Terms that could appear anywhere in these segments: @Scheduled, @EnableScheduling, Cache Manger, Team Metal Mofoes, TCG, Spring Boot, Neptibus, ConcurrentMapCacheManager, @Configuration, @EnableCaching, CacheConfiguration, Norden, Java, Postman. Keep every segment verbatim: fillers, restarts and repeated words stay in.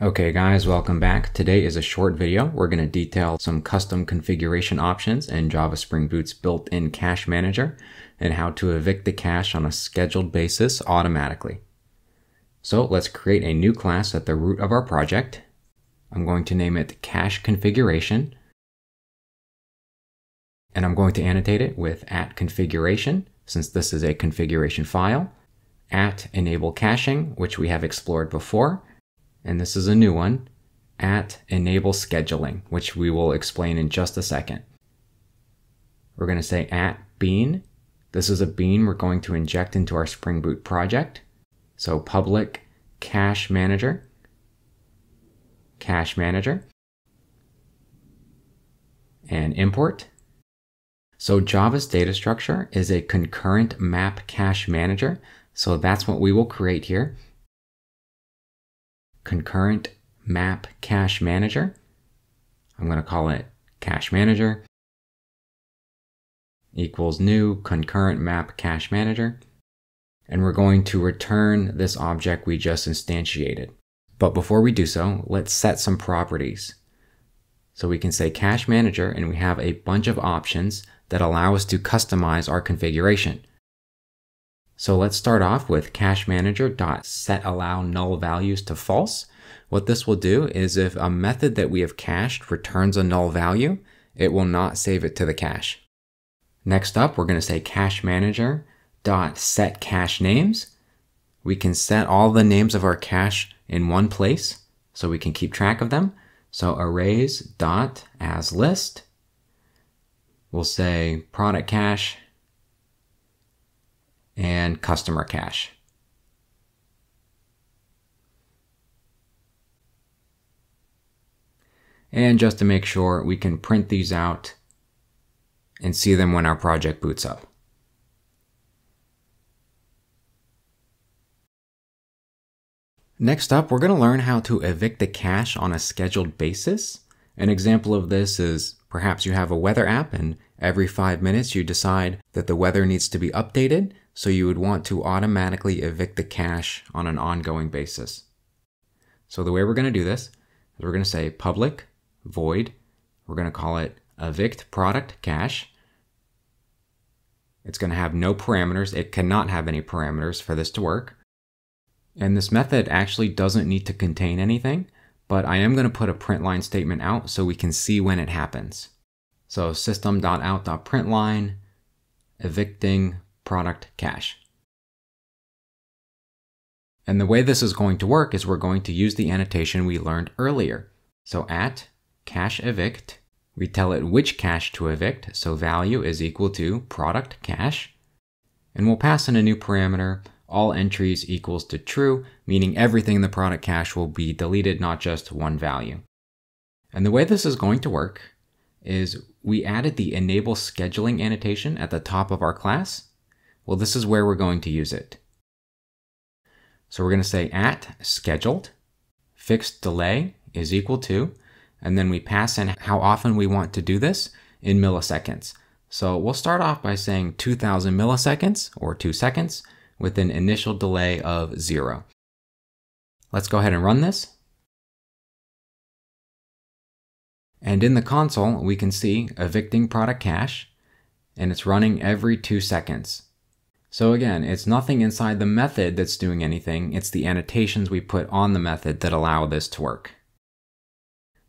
Okay guys, welcome back. Today is a short video. We're going to detail some custom configuration options in Java Spring Boot's built-in cache manager and how to evict the cache on a scheduled basis automatically. So let's create a new class at the root of our project. I'm going to name it CacheConfiguration, and I'm going to annotate it with at configuration, since this is a configuration file, at enable caching, which we have explored before, and this is a new one, at enable scheduling, which we will explain in just a second. We're going to say at bean. This is a bean we're going to inject into our Spring Boot project. So public cache manager, cache manager, and import. So Java's data structure is a concurrent map cache manager. So that's what we will create here. Concurrent map cache manager. I'm going to call it cache manager equals new concurrent map cache manager. And we're going to return this object we just instantiated. But before we do so, let's set some properties. So we can say cache manager, and we have a bunch of options that allow us to customize our configuration. So let's start off with CacheManager.setAllowNullValues to false. What this will do is if a method that we have cached returns a null value, it will not save it to the cache. Next up, we're going to say CacheManager.setCacheNames. We can set all the names of our cache in one place so we can keep track of them. So arrays.asList, we'll say product cache and customer cache. And just to make sure, we can print these out and see them when our project boots up. Next up, we're going to learn how to evict the cache on a scheduled basis. An example of this is perhaps you have a weather app and every five minutes you decide that the weather needs to be updated. So you would want to automatically evict the cache on an ongoing basis. So the way we're going to do this is we're going to say public void. We're going to call it evict product cache. It's going to have no parameters. It cannot have any parameters for this to work. And this method actually doesn't need to contain anything, but I am going to put a print line statement out so we can see when it happens. So system.out.println evicting product cache. And the way this is going to work is we're going to use the annotation we learned earlier. So at cache evict, we tell it which cache to evict. So value is equal to product cache, and we'll pass in a new parameter, all entries equals to true, meaning everything in the product cache will be deleted, not just one value. And the way this is going to work is we added the enable scheduling annotation at the top of our class. Well, this is where we're going to use it. So we're going to say at scheduled fixed delay is equal to, and then we pass in how often we want to do this in milliseconds. So we'll start off by saying two thousand milliseconds or two seconds with an initial delay of zero. Let's go ahead and run this. And in the console, we can see evicting product cache, and it's running every two seconds. So again, it's nothing inside the method that's doing anything. It's the annotations we put on the method that allow this to work.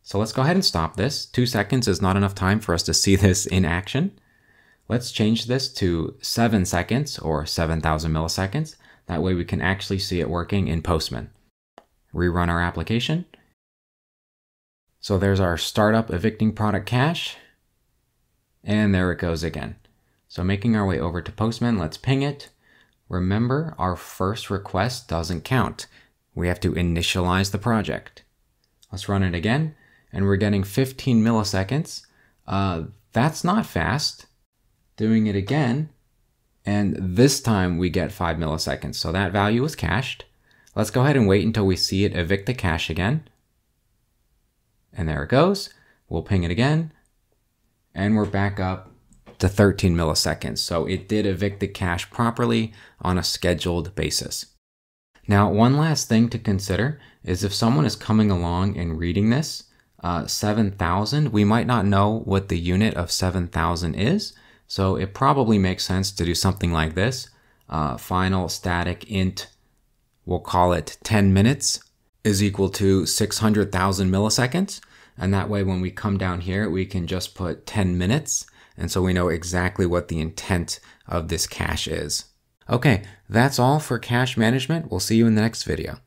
So let's go ahead and stop this. Two seconds is not enough time for us to see this in action. Let's change this to seven seconds or seven thousand milliseconds. That way we can actually see it working in Postman. Rerun our application. So there's our startup evicting product cache. And there it goes again. So making our way over to Postman, let's ping it. Remember, our first request doesn't count. We have to initialize the project. Let's run it again, and we're getting fifteen milliseconds. Uh, that's not fast. Doing it again, and this time we get five milliseconds. So that value was cached. Let's go ahead and wait until we see it evict the cache again. And there it goes. We'll ping it again, and we're back up to thirteen milliseconds. So it did evict the cache properly on a scheduled basis. Now, one last thing to consider is if someone is coming along and reading this, uh, seven thousand, we might not know what the unit of seven thousand is. So it probably makes sense to do something like this. Uh, final static int, we'll call it ten minutes, is equal to six hundred thousand milliseconds. And that way, when we come down here, we can just put ten minutes. And so we know exactly what the intent of this cache is. Okay, that's all for cache management. We'll see you in the next video.